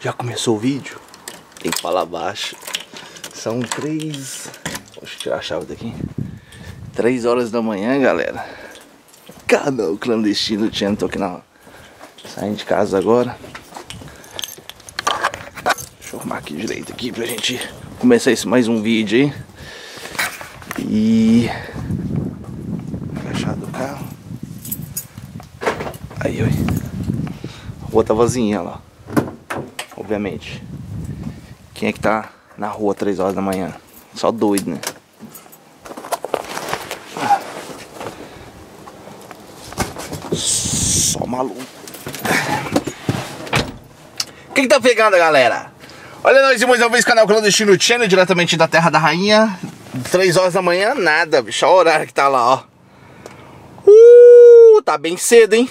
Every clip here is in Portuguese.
Já começou o vídeo? Tem que falar baixo. São 3... Deixa eu tirar a chave daqui. 3 horas da manhã, galera. Canal Clandestino Channel. Tô aqui na... Saindo de casa agora. Deixa eu arrumar aqui direito aqui pra gente começar esse mais um vídeo aí. E... fechado o carro. Aí, oi. A rua tá vazia lá. Obviamente. Quem é que tá na rua 3 horas da manhã? Só doido, né? Só maluco. O que tá pegando, galera? Olha nós e mais uma vez, canal Clandestino Channel, diretamente da Terra da Rainha. 3 horas da manhã, nada, bicho. Olha o horário que tá lá, ó. Tá bem cedo, hein?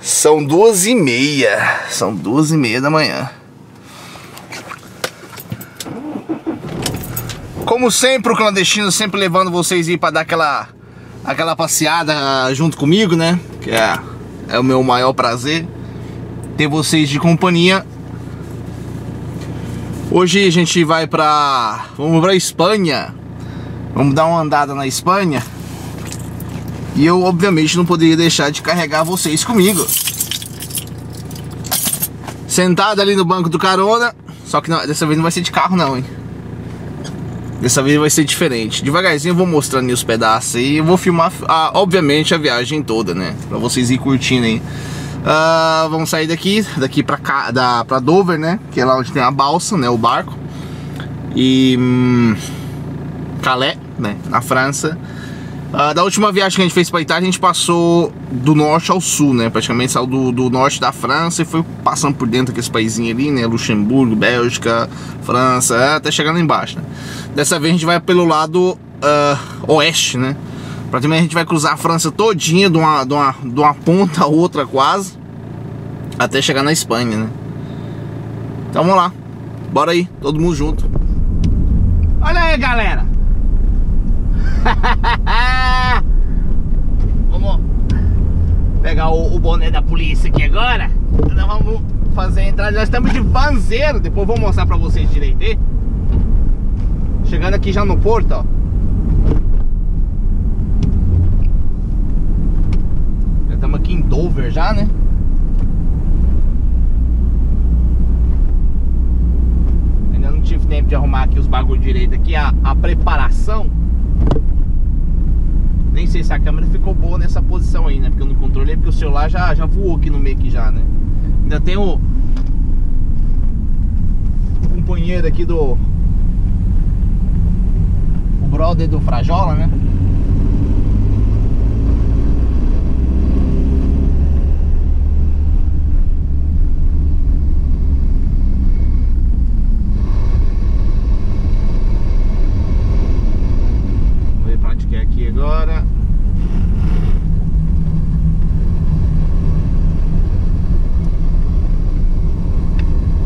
São 2h30. São 2h30 da manhã. Como sempre, o Clandestino sempre levando vocês aí pra dar aquela passeada junto comigo, né? Que é o meu maior prazer ter vocês de companhia. Hoje a gente vai pra... vamos pra Espanha. Vamos dar uma andada na Espanha. E eu, obviamente, não poderia deixar de carregar vocês comigo. Sentado ali no banco do carona. Só que não, dessa vez não vai ser de carro não, hein. Dessa vez vai ser diferente. Devagarzinho eu vou mostrando aí os pedaços aí. Eu vou filmar, obviamente, a viagem toda, né. Pra vocês ir curtindo aí. Vamos sair daqui pra Dover, né. Que é lá onde tem a balsa, né, o barco. E... Calais, né, na França. Da última viagem que a gente fez pra Itália, a gente passou do norte ao sul, né? Praticamente saiu do norte da França e foi passando por dentro daqueles paizinhos ali, né? Luxemburgo, Bélgica, França, até chegar lá embaixo, né? Dessa vez a gente vai pelo lado oeste, né? Praticamente a gente vai cruzar a França todinha de uma ponta a outra quase, até chegar na Espanha, né? Então vamos lá, bora aí, todo mundo junto. Olha aí, galera! Vamos pegar o boné da polícia aqui agora. Nós vamos fazer a entrada. Nós estamos de Vanzeiro. Depois vou mostrar pra vocês direito, hein? Chegando aqui já no porto, ó. Já estamos aqui em Dover já, né? Ainda não tive tempo de arrumar aqui os bagulho direito aqui. A preparação. Nem sei se a câmera ficou boa nessa posição aí, né? Porque eu não controlei, porque o celular já voou aqui no meio aqui já, né? Ainda tem o companheiro aqui do... o brother do Frajola, né? Agora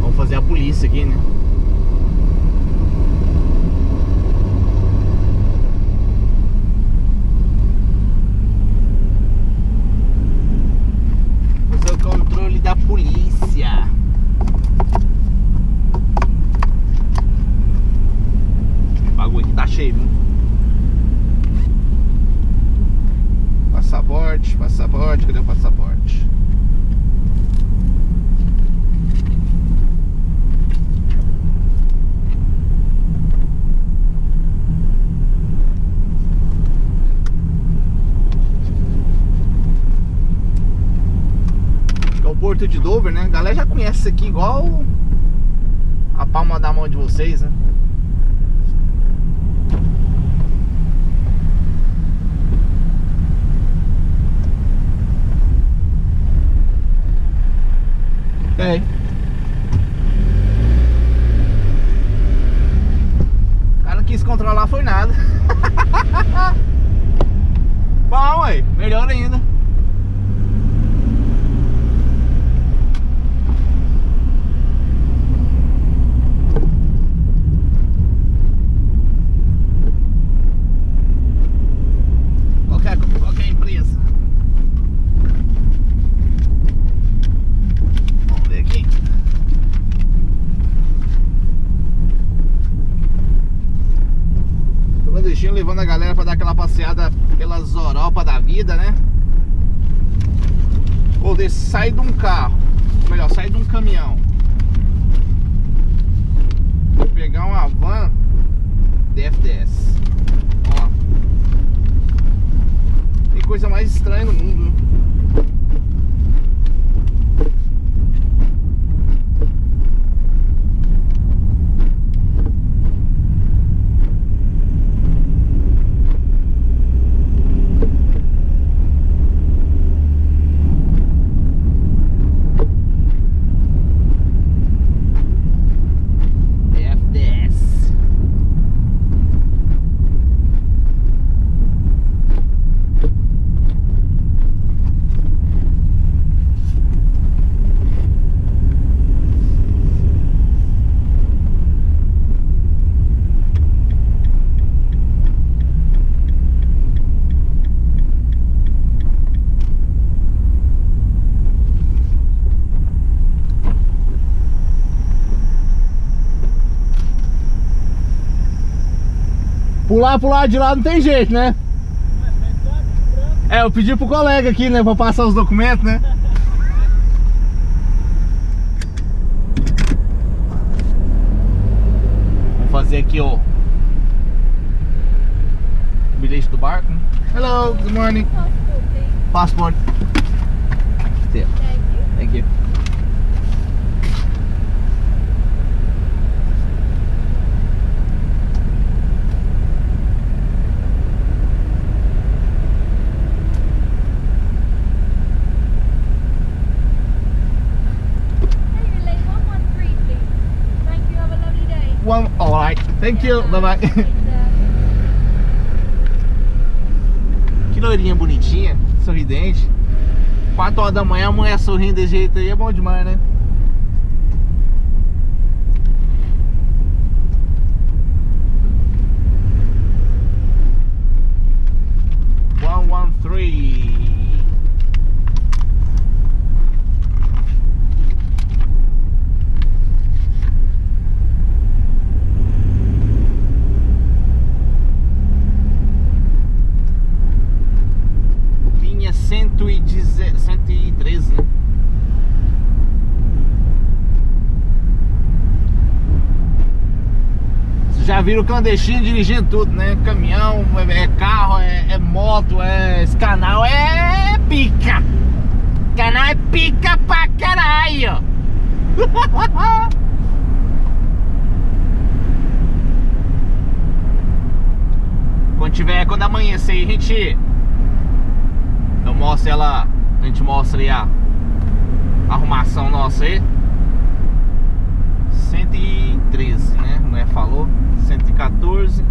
vamos fazer a polícia aqui, né? Fazer o controle da polícia. O bagulho aqui tá cheio, viu? Passaporte, passaporte, cadê o passaporte? É o porto de Dover, né? A galera já conhece isso aqui igual a palma da mão de vocês, né? O cara não quis controlar, foi nada. Bom, aí, melhor ainda. passeada pelas Europa da vida, né? Ou sai de um carro, ou melhor, sai de um caminhão, vou pegar uma van DF10. Ó, tem coisa mais estranha no mundo, né? Pular pro lado de lá não tem jeito, né? É, eu pedi pro colega aqui, né? Pra passar os documentos, né? Vou fazer aqui, ó, o bilhete do barco. Hello, good morning. Passport. Thank you. Thank you. Alright, thank you, bye bye. Que loirinha bonitinha, sorridente. 4 horas da manhã, a mulher sorrindo desse jeito aí é bom demais, né? Já viram o clandestino dirigindo tudo, né? Caminhão, é carro, é moto, é... Esse canal é pica! Canal é pica pra caralho! Quando amanhecer aí, a gente mostra aí a arrumação nossa aí. 113, né? A mulher falou 114.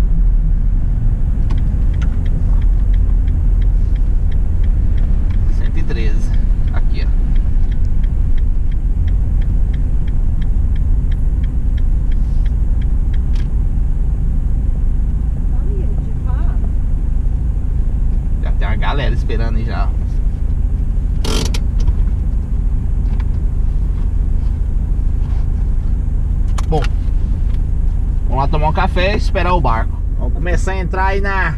Tomar um café e esperar o barco. Vamos começar a entrar aí na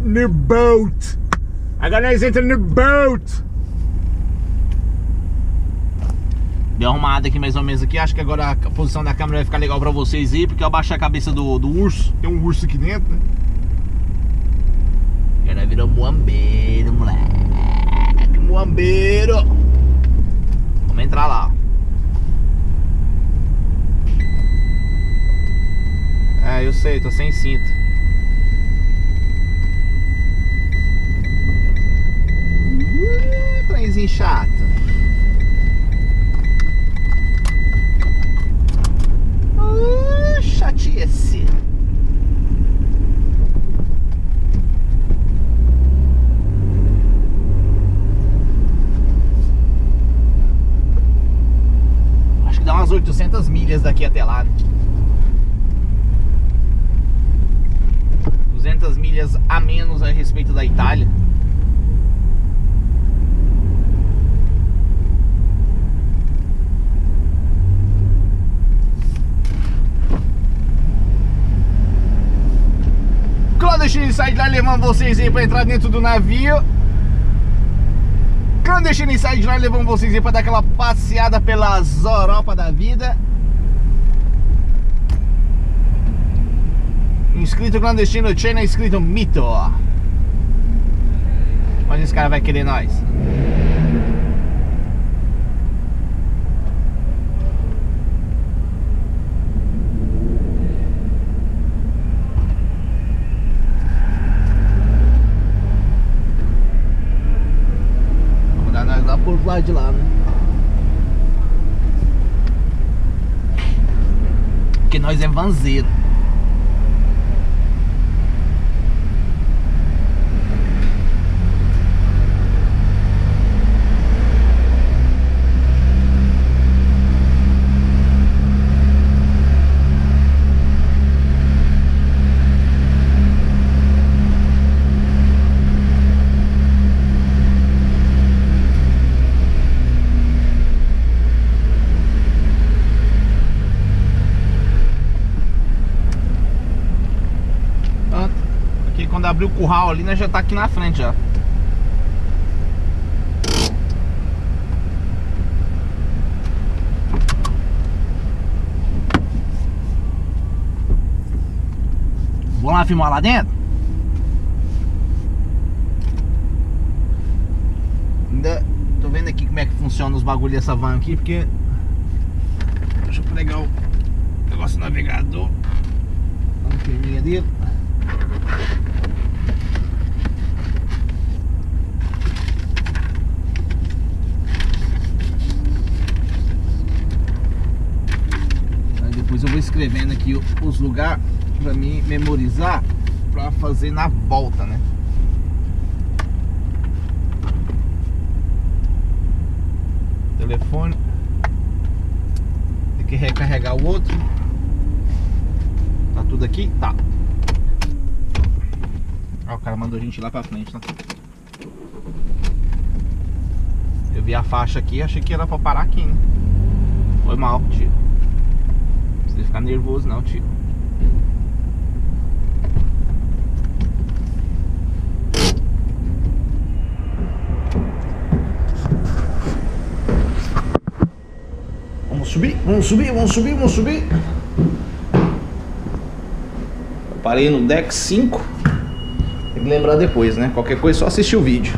no boat. Agora nós entramos no boat. Deu arrumada aqui mais ou menos aqui. Acho que agora a posição da câmera vai ficar legal pra vocês aí, porque eu abaixei a cabeça do urso. Tem um urso aqui dentro, né? O cara virou muambeiro, moleque. Muambeiro. Vamos entrar lá, ó. É, eu sei, tô sem cinto. Trenzinho chato. Chatice. Acho que dá umas 800 milhas daqui até lá, né? 200 milhas a menos a respeito da Itália. Clandestino de Inside lá levando vocês aí pra entrar dentro do navio. Clandestino Inside lá levando vocês aí pra dar aquela passeada pelas Europa da vida. Inscrito Clandestino Channel, inscrito Mito. Mas esse cara vai querer nós. Vamos dar nós lá por lá de lá, né? Porque nós é vanzeiro. Quando abrir o curral ali, né, já tá aqui na frente já. Vamos lá filmar lá dentro? Ainda tô vendo aqui como é que funciona os bagulhos dessa van aqui, porque... Deixa eu pegar o negócio do navegador. Dá uma firminha dele. Depois eu vou escrevendo aqui os lugares pra mim memorizar, pra fazer na volta, né? Telefone. Tem que recarregar o outro. Tá tudo aqui? Tá. Ó, o cara mandou a gente ir lá pra frente, tá? Eu vi a faixa aqui, achei que era pra parar aqui, né? Foi mal, tio. Não ficar nervoso não, tio. Vamos subir, vamos subir, vamos subir, vamos subir. Eu parei no deck 5. Tem que lembrar depois, né? Qualquer coisa é só assistir o vídeo.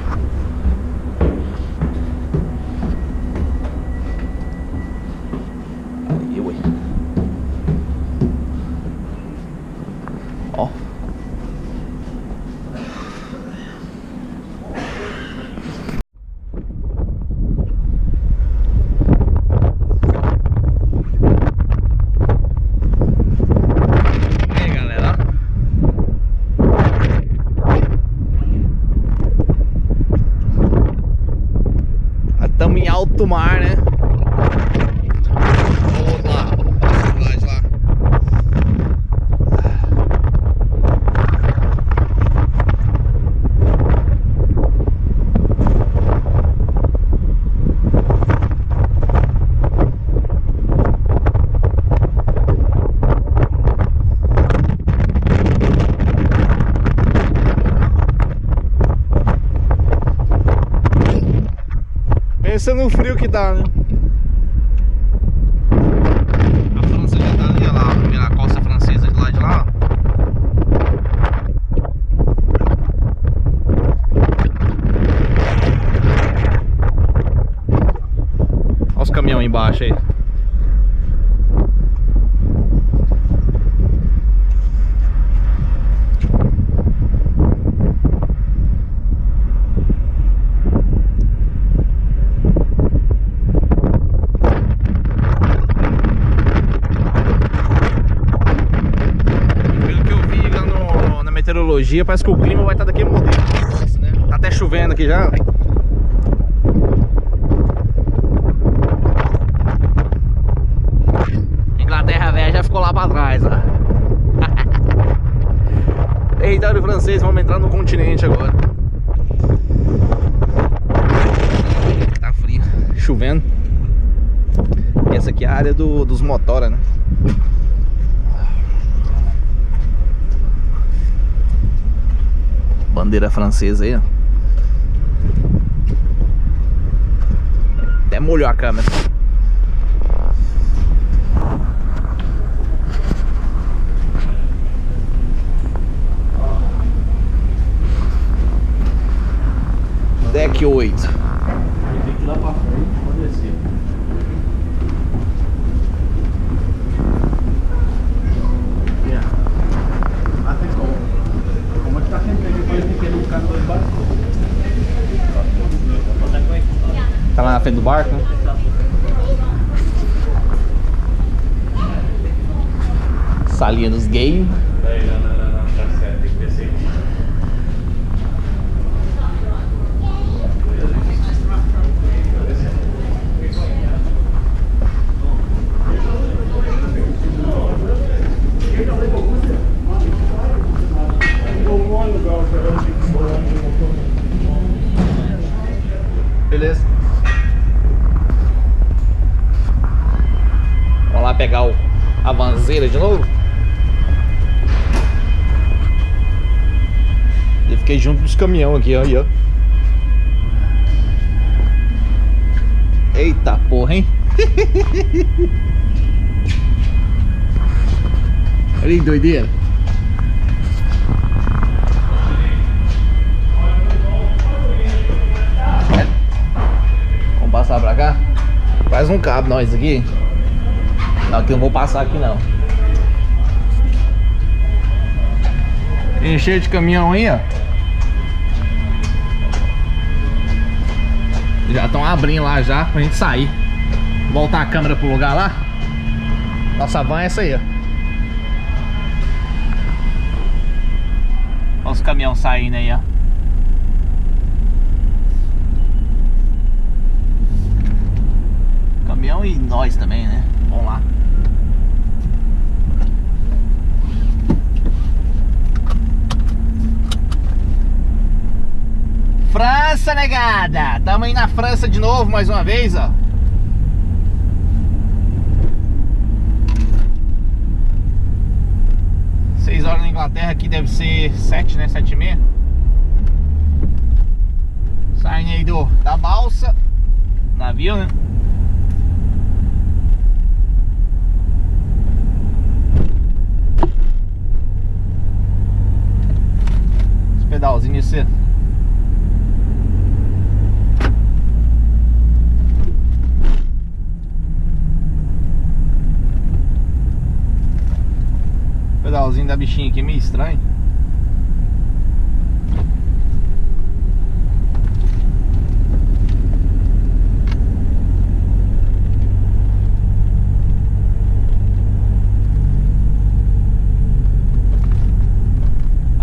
Alto mar, né? Vamos lá, vamos lá. Pensa no frio que dá, né? A França já tá ali, lá, a primeira costa francesa de lá, ó. Olha os caminhões embaixo aí. Parece que o clima vai estar daqui a um modelo, né? Tá até chovendo aqui já. Inglaterra velha já ficou lá pra trás, ó. Território francês, vamos entrar no continente agora. Tá frio, chovendo. E essa aqui é a área dos motora, né? Bandeira francesa aí, ó. Até molhou a câmera. Deck 8. Tem que ir lá pra frente pra descer. Tá lá na frente do barco, né? Salinha dos gays. Não, tá certo, tem que descer. Beleza. Vamos lá pegar a vanzeira de novo. Eu fiquei junto dos caminhões aqui, ó, aí, ó. Eita porra, hein? Olha aí, doideira. Passar pra cá? Faz um cabo nós aqui. Não, que eu não vou passar aqui não. Encher de caminhão aí, ó. Já estão abrindo lá já pra gente sair. Voltar a câmera pro lugar lá. Nossa van é essa aí, ó. Olha os caminhões saindo aí, ó. E nós também, né? Vamos lá. França, negada! Tamo aí na França de novo, mais uma vez, ó. Seis horas na Inglaterra, aqui deve ser 7, né? 7:30. Saindo aí da balsa. Navio, né? Pedalzinho esse. Pedalzinho da bichinha aqui meio estranho.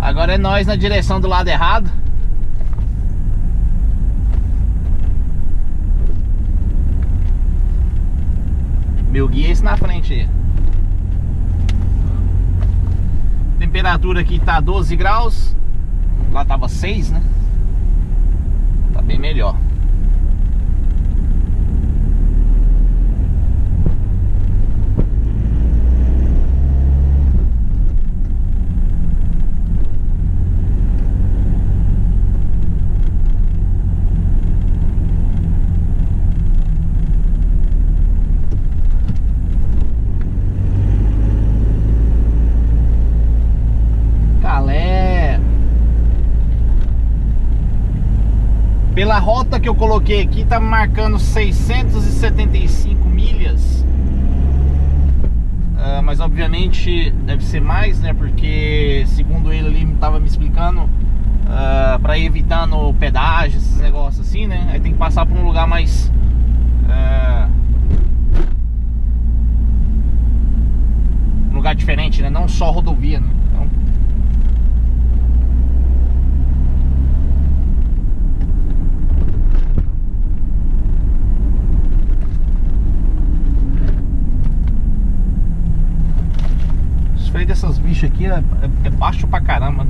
Agora é nós na direção do lado errado. Meu guia é esse na frente aí. Temperatura aqui tá 12 graus. Lá tava 6, né? Tá bem melhor. Pela rota que eu coloquei aqui, tá marcando 675 milhas. Mas obviamente deve ser mais, né? Porque segundo ele ali tava me explicando, pra ir evitando pedágio, esses negócios assim, né? Aí tem que passar por um lugar mais... um lugar diferente, né? Não só rodovia, né? Essas bichas aqui é baixo pra caramba.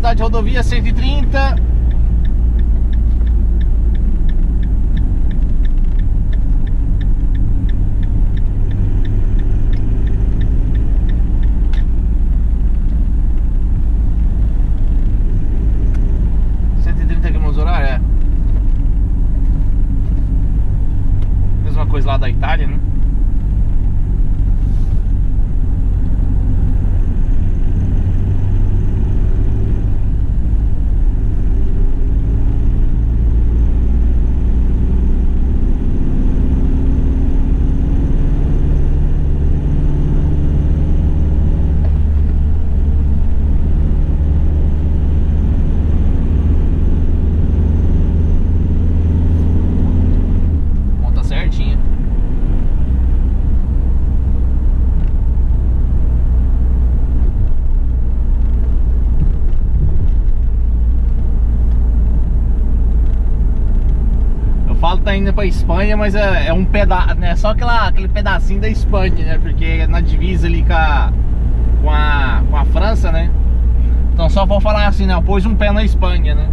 velocidade de rodovia 130. Lá da Itália, né? Falta ainda pra Espanha, mas é um pedaço, né? Só aquele pedacinho da Espanha, né? Porque na divisa ali com a França, né? Então só vou falar assim, né? Pôs um pé na Espanha, né?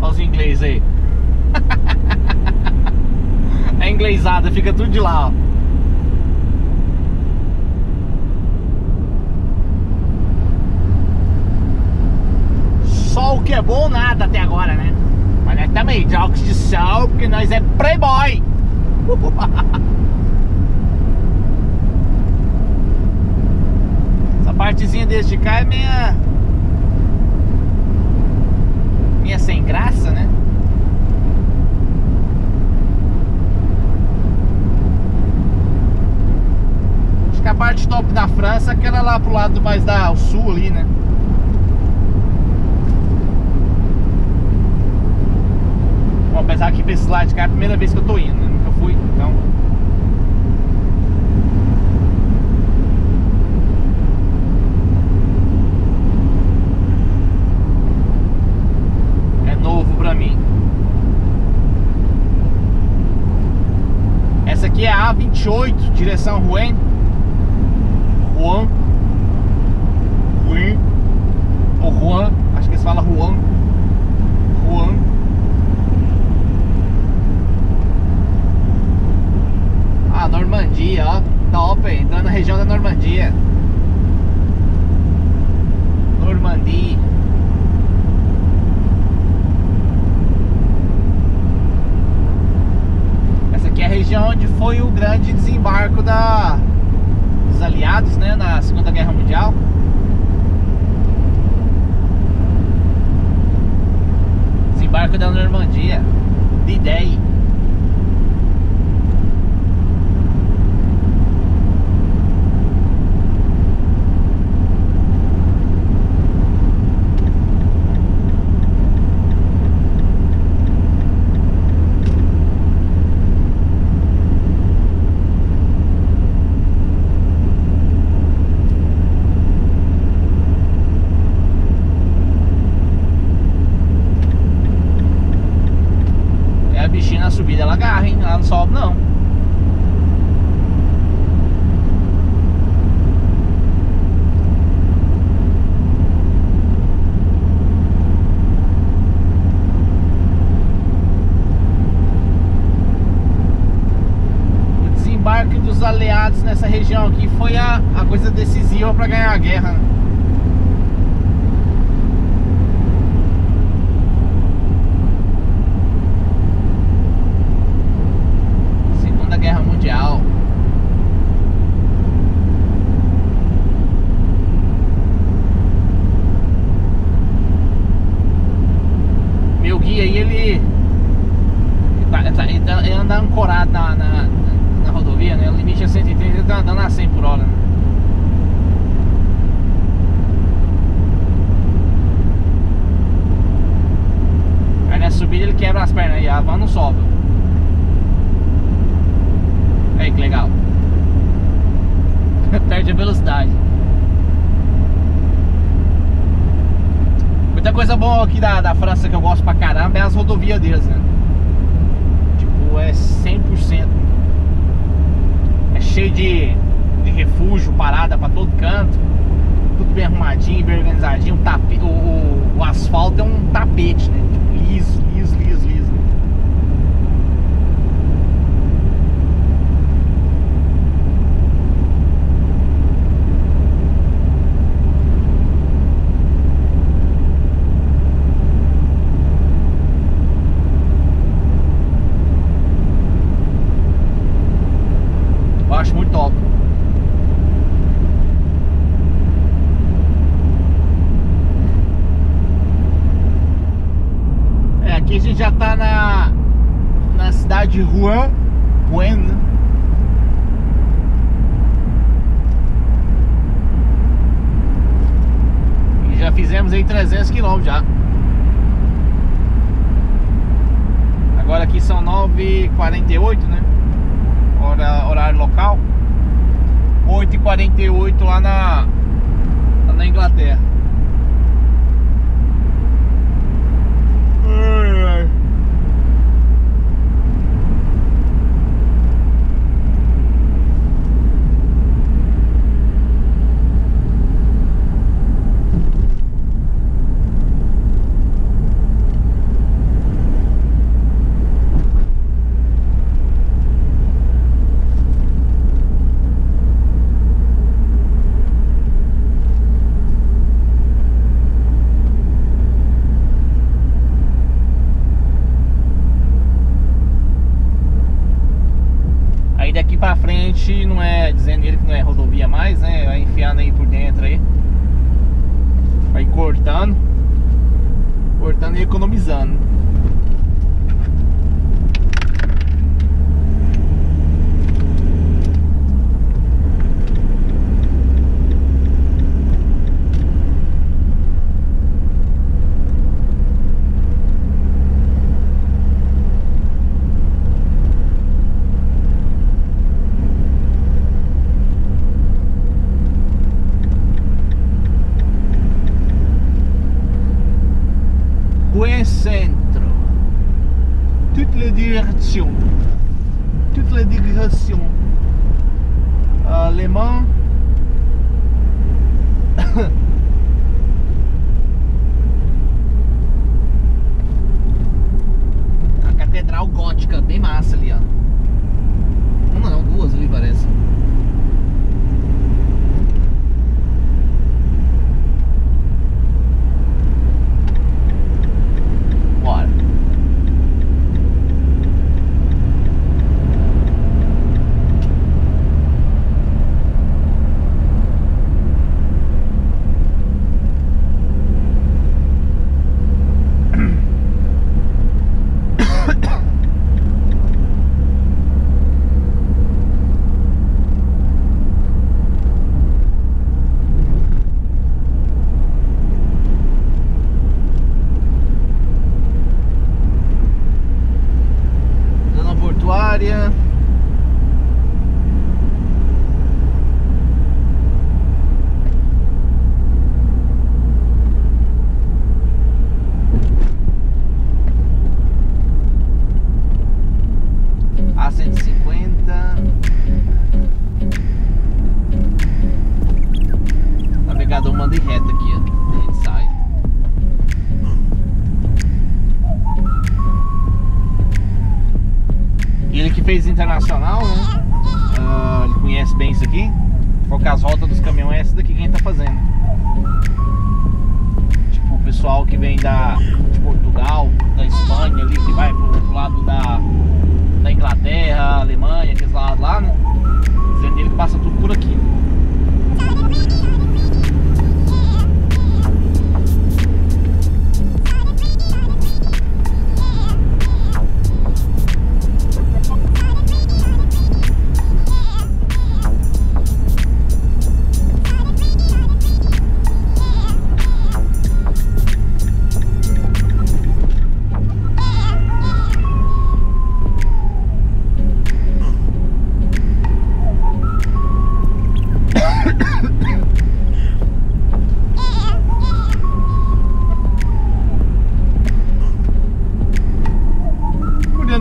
Olha os ingleses aí. Inglesada, fica tudo de lá, ó. Só o que é bom, nada até agora, né? Mas nós também de óculos de sol, porque nós é playboy. Essa partezinha desse de cá é minha sem graça, né? A parte top da França, aquela lá pro lado mais ao sul ali, né? Bom, apesar que pra esse lado de cá é a primeira vez que eu tô indo, né? Nunca fui, então... é novo pra mim. Essa aqui é a A28, direção Rouen. Rouen, ou Rouen, acho que eles falam Rouen. Rouen. Ah, Normandia, ó, top, entrando na região da Normandia. Normandia. Essa aqui é a região onde foi o grande desembarco dos aliados, né, na Segunda Guerra Mundial. Desembarco da Normandia, D-Day. Subida ela agarra, hein? Ela não sobe, não. O desembarque dos aliados nessa região aqui foi a coisa decisiva para ganhar a guerra, né? Meu guia aí, ele anda ancorado na rodovia, né? O limite é 130, ele tá andando a 100 por hora, né? Aí na subida ele quebra as pernas e a van não sobe. Aí que legal. Perde a velocidade. Outra coisa boa aqui da França que eu gosto pra caramba é as rodovias deles, né? Tipo, é 100%. É cheio de refúgio, parada pra todo canto. Tudo bem arrumadinho, bem organizadinho. O asfalto é um tapete, né? Tipo, liso, liso, liso, liso. Já tá na cidade de Rouen, né? E já fizemos aí 300 km já. Agora aqui são 9h48, né? Horário local. 8h48 lá na Inglaterra. Pra frente, não é dizendo ele que não é rodovia mais, né? Vai enfiando aí por dentro aí, vai cortando e economizando. Centre, toutes les directions, allemand, a catedral gótica bem massa ali, ó, uma não, duas ali parece. Fez internacional, né? Ele conhece bem isso aqui. Qual que é as rotas dos caminhões? É essa daqui que a gente tá fazendo. Tipo, o pessoal que vem de Portugal, da Espanha ali, que vai pro outro lado da Inglaterra, Alemanha, aqueles lados lá, né? Dizendo ele que passa tudo por aqui.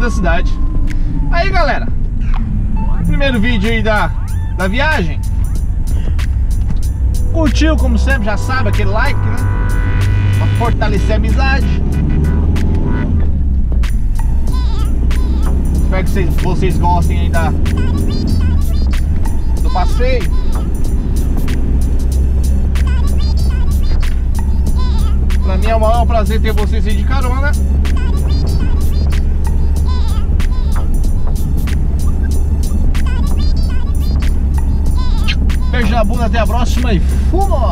da cidade. Aí, galera, primeiro vídeo aí da viagem. Curtiu, como sempre, já sabe, aquele like, né? Pra fortalecer a amizade. Espero que vocês gostem aí do passeio. Pra mim é o maior prazer ter vocês aí de carona. Beijo na bunda, até a próxima e fumo!